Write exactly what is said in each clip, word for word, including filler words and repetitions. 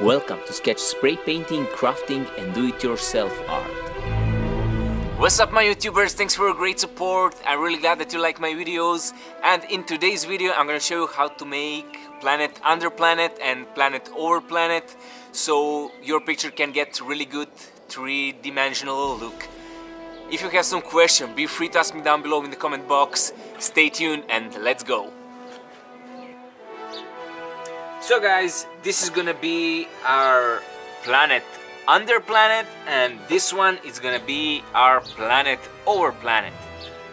Welcome to Sketch Spray Painting, Crafting and Do-It-Yourself Art. What's up my YouTubers, thanks for your great support. I'm really glad that you like my videos, and in today's video I'm gonna show you how to make planet under planet and planet over planet, so your picture can get really good three-dimensional look. If you have some question, be free to ask me down below in the comment box. Stay tuned and let's go! So guys, this is gonna be our planet under planet, and this one is gonna be our planet over planet.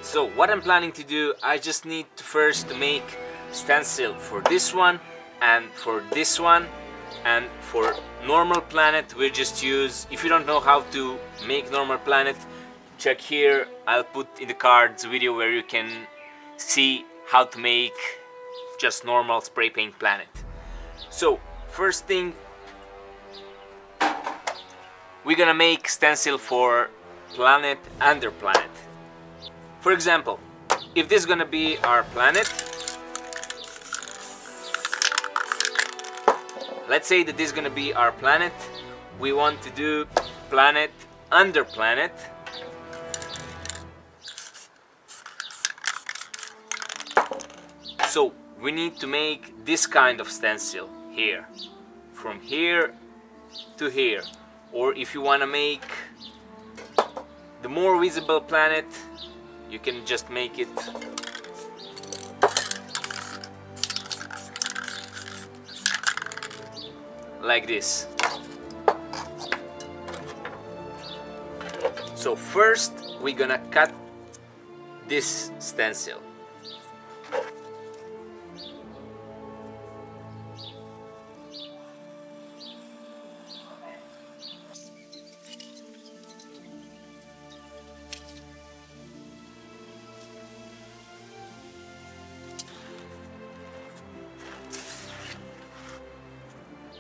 So what I'm planning to do, I just need to first make stencil for this one and for this one, and for normal planet we'll just use, if you don't know how to make normal planet, check here, I'll put in the cards video where you can see how to make just normal spray paint planet. So first thing, we're gonna make stencil for planet under planet. For example, if this is gonna be our planet, let's say that this is gonna be our planet, we want to do planet under planet. So we need to make this kind of stencil here, from here to here, or if you want to make the more visible planet, you can just make it like this. So first we're gonna cut this stencil.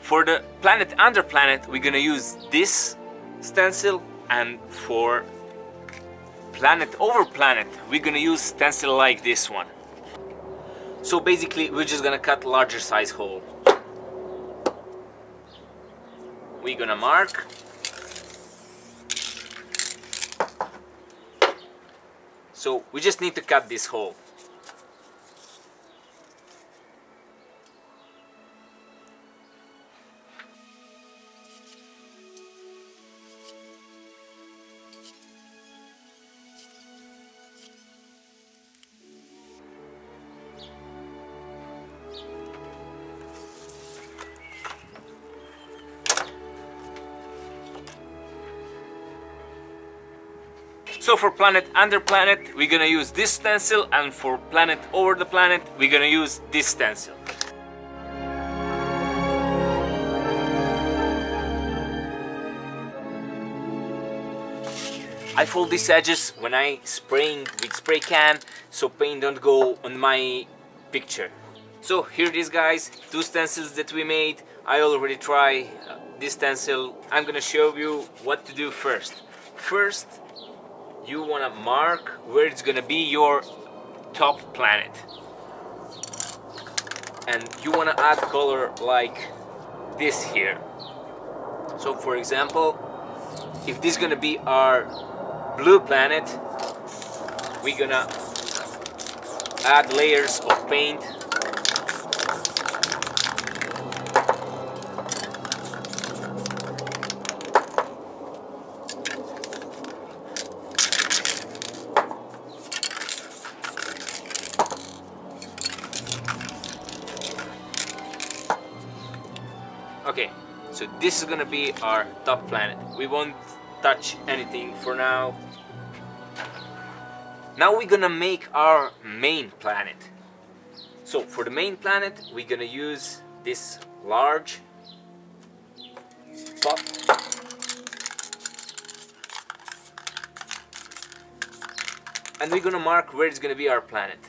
For the planet under planet, we're gonna use this stencil, and for planet over planet, we're gonna use stencil like this one. So basically, we're just gonna cut larger size hole. We're gonna mark. So we just need to cut this hole. So for planet under planet, we're gonna use this stencil, and for planet over the planet, we're gonna use this stencil. I fold these edges when I spraying with spray can, so paint don't go on my picture. So here it is guys, two stencils that we made. I already tried uh, this stencil. I'm gonna show you what to do first. First, you want to mark where it's going to be your top planet, and you want to add color like this here. So for example, if this is going to be our blue planet, we're going to add layers of paint. Okay, so this is gonna be our top planet. We won't touch anything for now. Now we're gonna make our main planet. So for the main planet, we're gonna use this large pot. And we're gonna mark where it's gonna be our planet.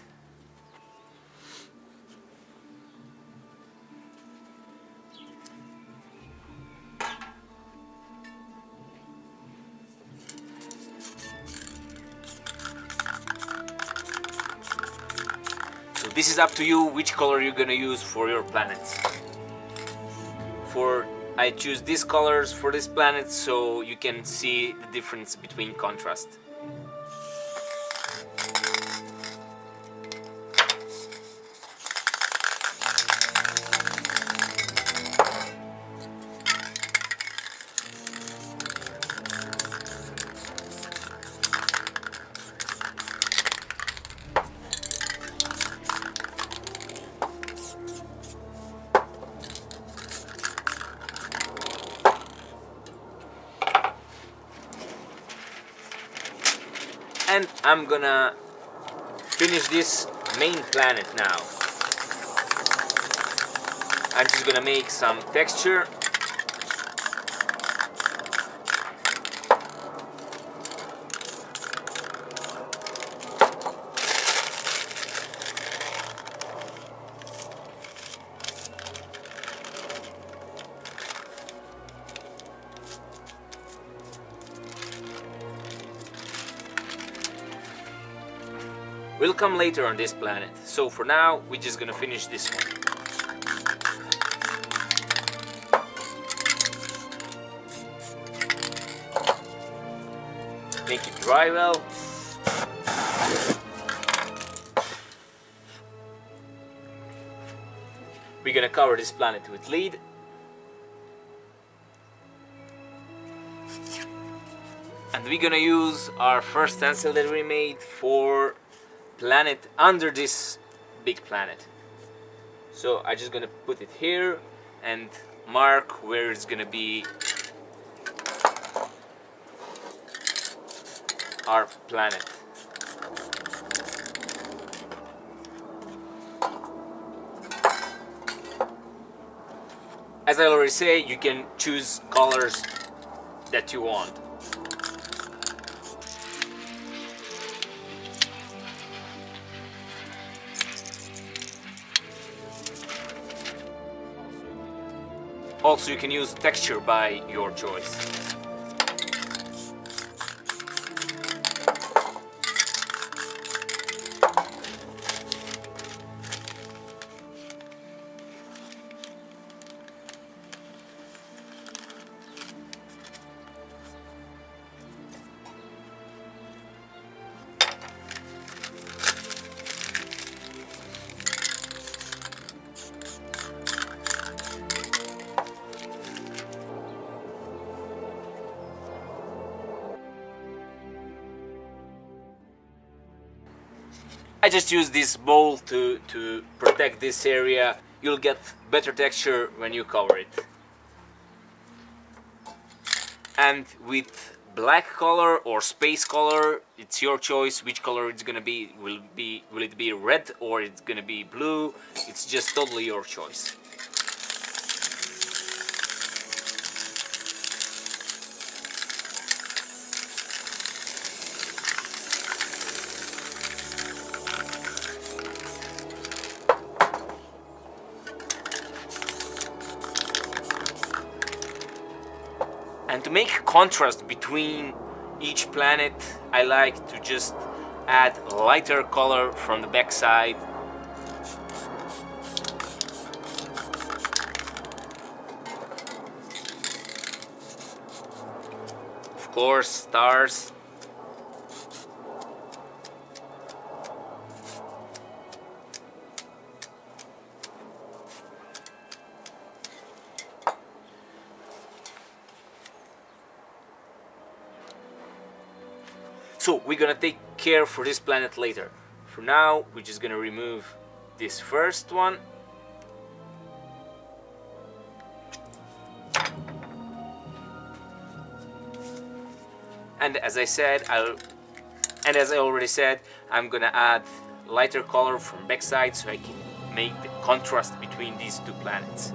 This is up to you which color you're gonna use for your planets. For I choose these colors for this planet so you can see the difference between contrast. And I'm gonna finish this main planet now. I'm just gonna make some texture. We'll come later on this planet, so for now, we're just gonna finish this one. Make it dry well. We're gonna cover this planet with lead. And we're gonna use our first stencil that we made for planet under this big planet. So I'm just gonna put it here and mark where it's gonna be our planet. As I already say, you can choose colors that you want. Also, you can use texture by your choice. I just use this bowl to, to protect this area. You'll get better texture when you cover it. And with black color or space color, it's your choice which color it's gonna be. Will be will it be red or it's gonna be blue? It's just totally your choice. And to make contrast between each planet, I like to just add lighter color from the backside. Of course, stars. So we're gonna take care for this planet later. For now, we're just gonna remove this first one. And as I said, I'll and as I already said, I'm gonna add lighter color from backside so I can make the contrast between these two planets.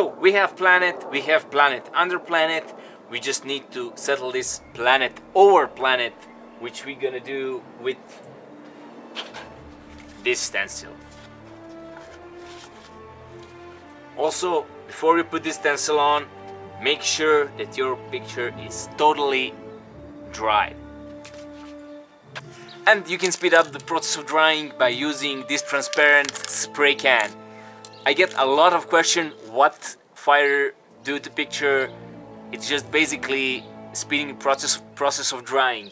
So we have planet, we have planet under planet. We just need to settle this planet over planet, which we're gonna do with this stencil. Also, before you put this stencil on, make sure that your picture is totally dry. And you can speed up the process of drying by using this transparent spray can. I get a lot of questions what fire do to picture. It's just basically speeding the process, process of drying.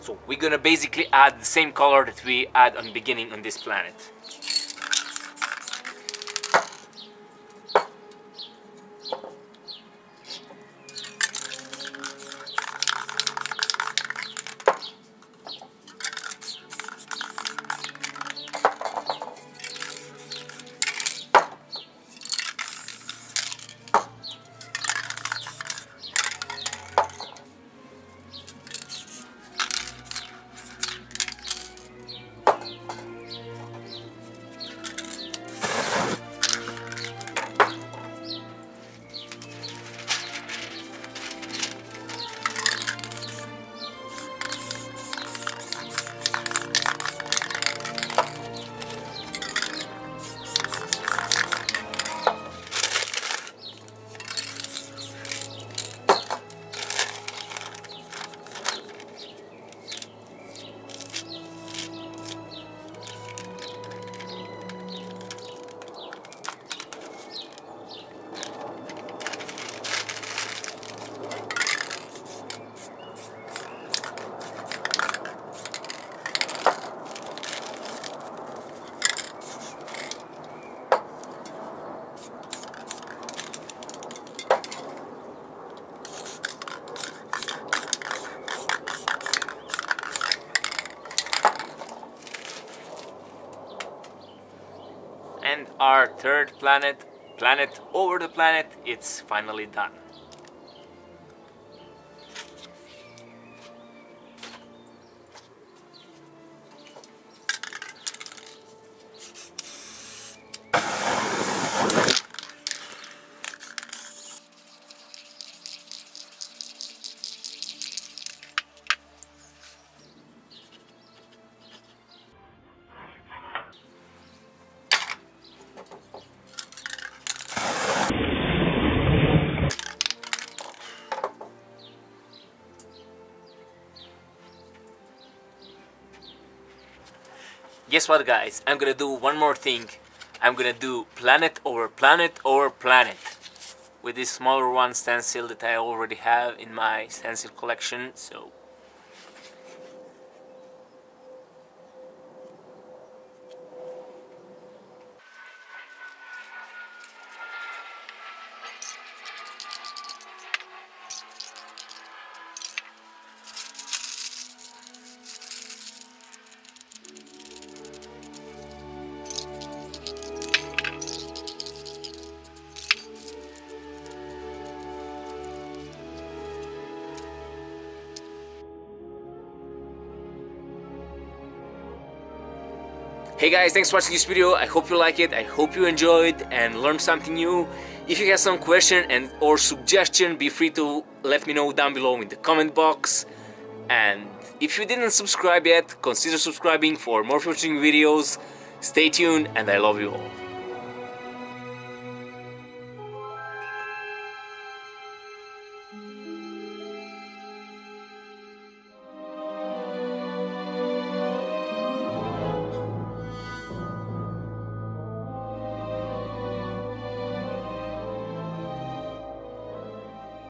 So we're gonna basically add the same color that we add on the beginning on this planet. And our third planet, planet over the planet, it's finally done. Guess what, guys, I'm gonna do one more thing. I'm gonna do planet over planet over planet with this smaller one stencil that I already have in my stencil collection. So hey guys, thanks for watching this video. I hope you like it, I hope you enjoyed and learned something new. If you have some question and or suggestion, be free to let me know down below in the comment box. And if you didn't subscribe yet, consider subscribing for more future videos. Stay tuned and I love you all.